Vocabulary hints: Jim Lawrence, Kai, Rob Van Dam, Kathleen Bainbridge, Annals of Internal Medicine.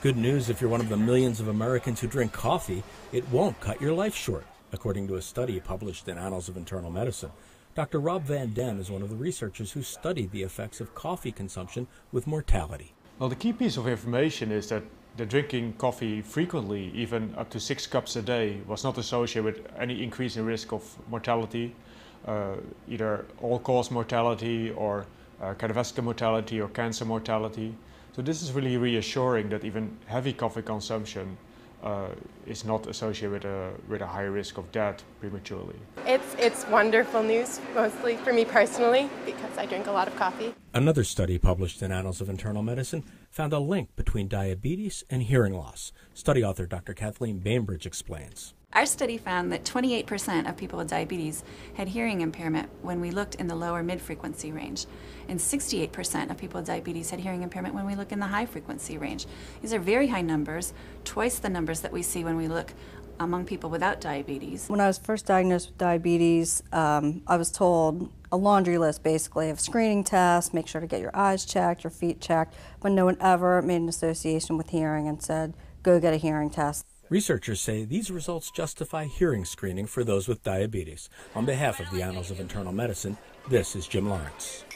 Good news if you're one of the millions of Americans who drink coffee, it won't cut your life short, according to a study published in Annals of Internal Medicine. Dr. Rob Van Dam is one of the researchers who studied the effects of coffee consumption with mortality. Well, the key piece of information is that the drinking coffee frequently, even up to 6 cups a day, was not associated with any increase in risk of mortality, either all-cause mortality or cardiovascular mortality or cancer mortality. So this is really reassuring that even heavy coffee consumption is not associated with a high risk of death prematurely. It's wonderful news, mostly for me personally, because I drink a lot of coffee. Another study published in Annals of Internal Medicine found a link between diabetes and hearing loss. Study author Dr. Kathleen Bainbridge explains. Our study found that 28% of people with diabetes had hearing impairment when we looked in the lower mid-frequency range, and 68% of people with diabetes had hearing impairment when we look in the high-frequency range. These are very high numbers, twice the numbers that we see when we look among people without diabetes. When I was first diagnosed with diabetes, I was told a laundry list, basically, of screening tests, make sure to get your eyes checked, your feet checked, but no one ever made an association with hearing and said, go get a hearing test. Researchers say these results justify hearing screening for those with diabetes. On behalf of the Annals of Internal Medicine, this is Jim Lawrence.